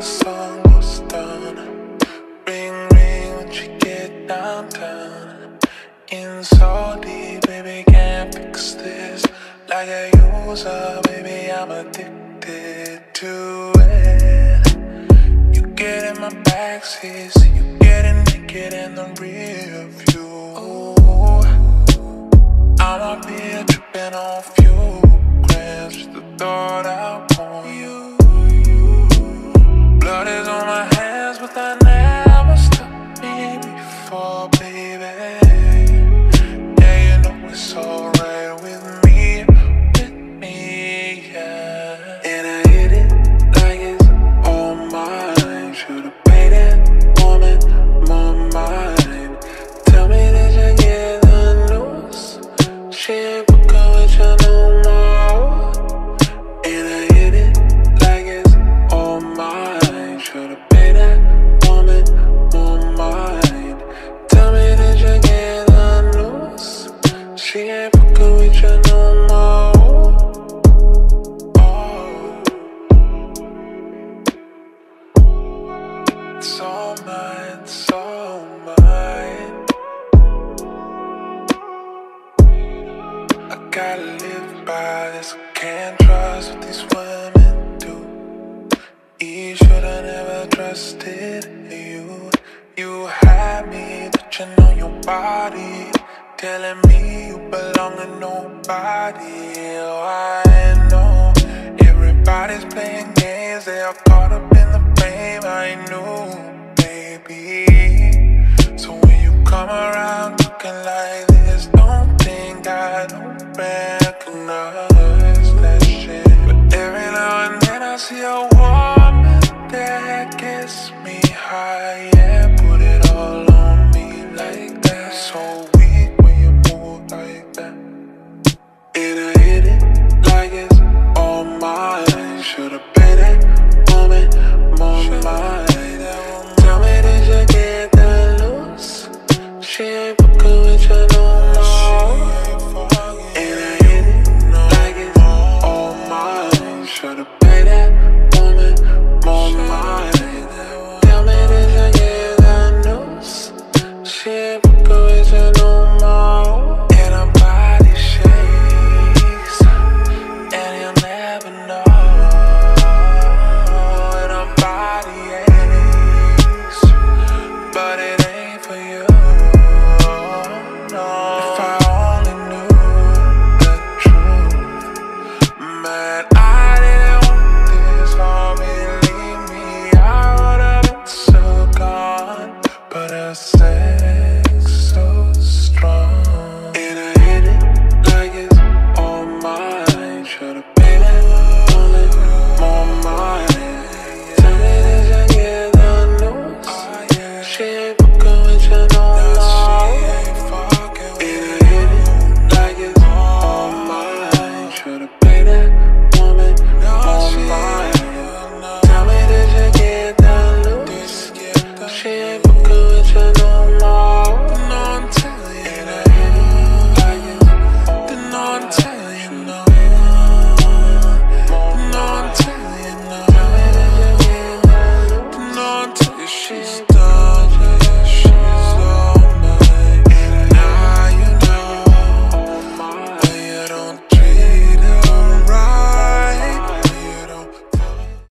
the song was done. Ring, ring, would you get downtown? In so deep, baby, can't fix this. Like a user, baby, I'm addicted to it. You get in my backseat, so you getting naked in the rear view. I'm up here tripping off you, grabs just the thought I want you. Blood is on my hands, but that never stopped me before, baby. Yeah, you know it's alright with me, yeah. And I hit it like it's all mine. Should've paid that woman more mind. Tell me that you get the news. She ain't fucking with you no more. And I hit it like it's all mine. Should've paid that woman more mind. Tell me that you get the news. She ain't fucking with you no more. Oh. It's all mine, it's all mine. I gotta live by this. I can't trust what these women do. You should've never trusted you. You had me, but you know your body telling me you belong to nobody. Oh, I know everybody's playing games. They are caught up in the frame. I knew, baby. So when you come around looking like this, don't think I don't recognize that shit. But every now and then I see a woman that gets me high.